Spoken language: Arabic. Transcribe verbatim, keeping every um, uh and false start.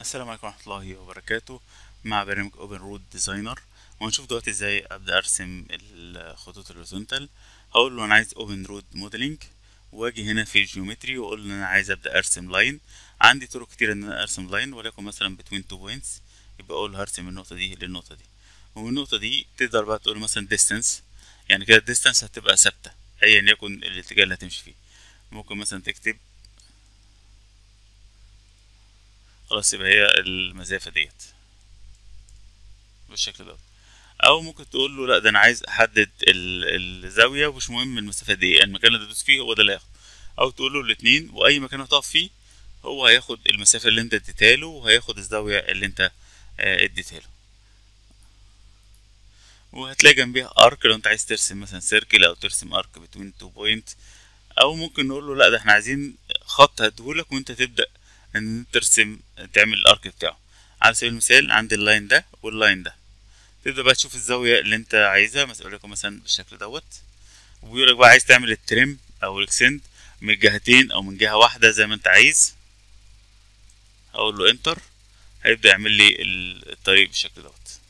السلام عليكم ورحمة الله وبركاته. مع برنامج Open Road Designer وهنشوف دلوقتي ازاي ابدأ ارسم الخطوط الهوريزونتال. هقول له انا عايز Open Road Modeling واجي هنا في Geometry واقول له انا عايز ابدأ ارسم لاين. عندي طرق كتير ان انا ارسم لاين، ولكن مثلا between two points، يبقى اقول هرسم النقطة دي للنقطة دي، ومن النقطة دي تقدر بقى تقول مثلا distance، يعني كده distance هتبقى ثابتة ايا يكن الاتجاه اللي هتمشي فيه. ممكن مثلا تكتب خلاص يبقى هي المسافة ديت بالشكل دوت، او ممكن تقول له لا ده انا عايز احدد الزاوية ومش مهم المسافة دي، المكان اللي تدوس فيه هو ده اللي هياخد، او تقول له الاتنين واي مكان هتقف فيه هو هياخد المسافة اللي انت اديتها له وهياخد الزاوية اللي انت اديتها له. وهتلاقي جنبيها ارك لو انت عايز ترسم مثلا سيركل او ترسم ارك بين تو بوينت، او ممكن نقول له لا ده احنا عايزين خط هديهولك وانت تبدأ ان ترسم تعمل الارك بتاعه. على سبيل المثال عند اللاين ده واللاين ده، تبدا بقى تشوف الزاويه اللي انت عايزها، مثلا لكم مثلا بالشكل دوت، وبيقول لك بقى عايز تعمل التريم او الاكسند من جهتين او من جهه واحده زي ما انت عايز. هقول له انتر، هيبدا يعمل لي الطريق بالشكل دوت.